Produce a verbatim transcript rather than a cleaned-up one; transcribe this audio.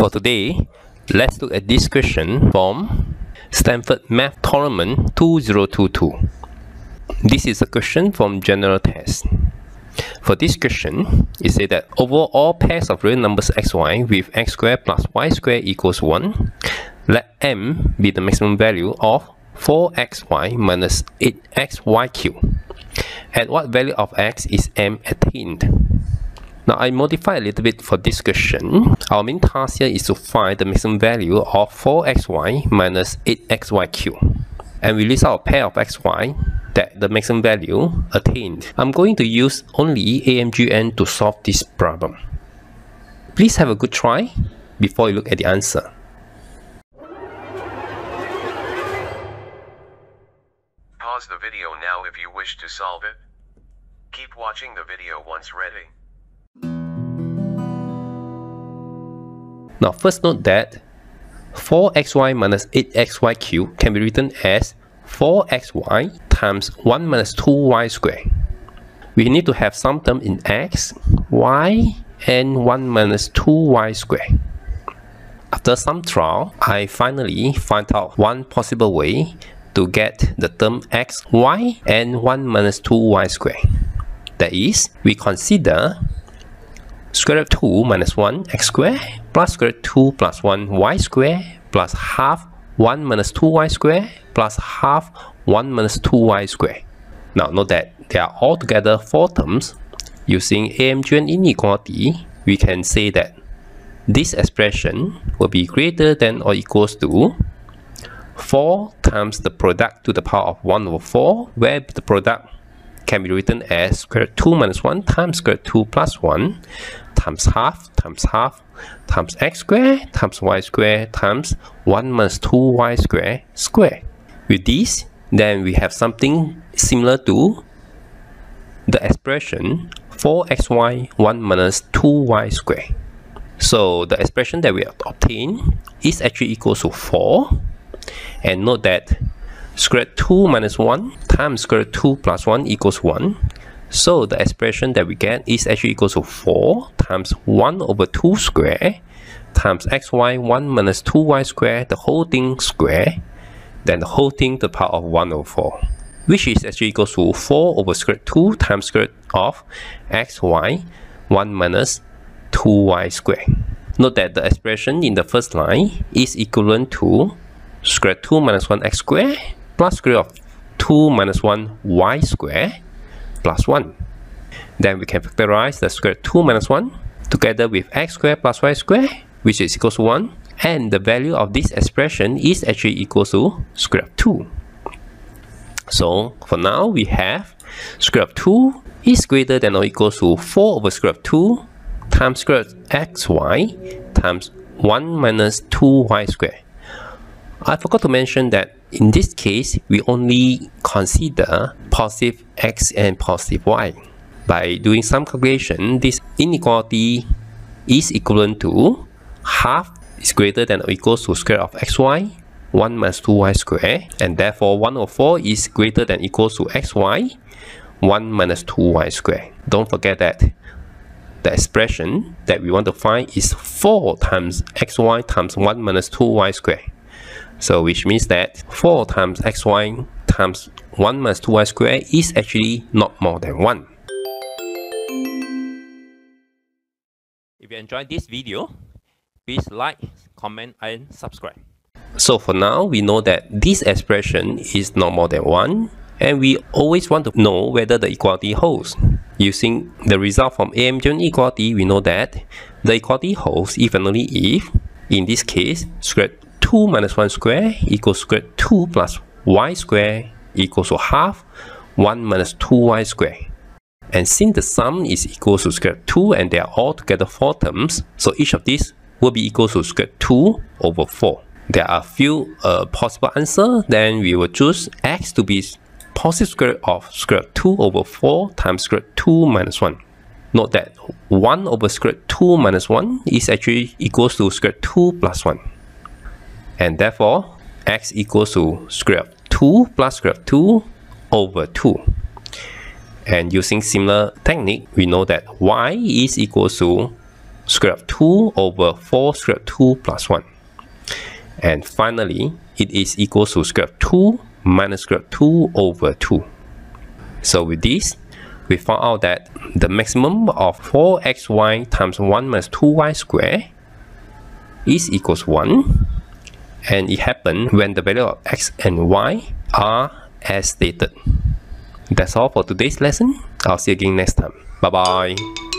For today, let's look at this question from Stanford Math Tournament two thousand twenty-two. This is a question from general test. For this question, it says that over all pairs of real numbers xy with x squared plus y squared equals one, let m be the maximum value of four x y minus eight x y cubed. At what value of x is m attained? Now I modify a little bit for this question. Our main task here is to find the maximum value of four x y minus eight x y cubed. And we list out a pair of xy that the maximum value attained. I'm going to use only A M G M to solve this problem. Please have a good try before you look at the answer. Pause the video now if you wish to solve it. Keep watching the video once ready. Now first note that four x y minus eight x y cubed can be written as four x y times one minus two y squared. We need to have some term in x, y, and one minus two y squared. After some trial, I finally find out one possible way to get the term x, y, and one minus two y squared. That is, we consider square root of two minus one x squared plus square root two plus one y squared plus half one minus two y squared plus half one minus two y squared. Now note that there are altogether four terms. Using A M G M inequality, we can say that this expression will be greater than or equals to four times the product to the power of one over four, where the product can be written as square root two minus one times square root two plus one times half times half times x squared times y squared times one minus two y squared squared. With this, then we have something similar to the expression four x y one minus two y squared. So the expression that we have obtained is actually equal to four, and note that square root two minus one times square root two plus one equals one. So the expression that we get is actually equal to four times one over two squared times xy one minus two y squared, the whole thing squared, then the whole thing to the power of one over four, which is actually equal to four over square root two times square root of xy one minus two y squared. Note that the expression in the first line is equivalent to square root two minus one x squared plus square root of two minus one y squared plus one. Then we can factorize the square root two minus one together with x squared plus y squared, which is equal to one, and the value of this expression is actually equal to square root two. So for now we have square root two is greater than or equal to four over square root two times square root xy times one minus two y squared. I forgot to mention that in this case, we only consider positive x and positive y. By doing some calculation, this inequality is equivalent to half is greater than or equals to square root of xy, one minus two y squared, and therefore one over four is greater than or equals to xy, one minus two y squared. Don't forget that the expression that we want to find is four times xy times one minus two y squared. So which means that four times xy times one minus two y squared is actually not more than one. If you enjoyed this video, please like, comment, and subscribe. So for now, we know that this expression is not more than one, and we always want to know whether the equality holds. Using the result from A M G M equality, we know that the equality holds if and only if, in this case, square two minus one squared equals square root two plus y squared equals to half one minus two y squared. And since the sum is equal to square root two and they are all together four terms, so each of these will be equal to square root two over four. There are a few uh, possible answers, then we will choose x to be positive square root of square root two over four times square root two minus one. Note that one over square root two minus one is actually equals to square root two plus one. And therefore, x equals to square root of two plus square root of two over two. And using similar technique, we know that y is equal to square of two over four square of two plus one. And finally, it is equal to square of two minus square of two over two. So with this, we found out that the maximum of four x y times one minus two y squared is equal to one, and it happens when the value of x and y are as stated. That's all for today's lesson. I'll see you again next time. Bye bye.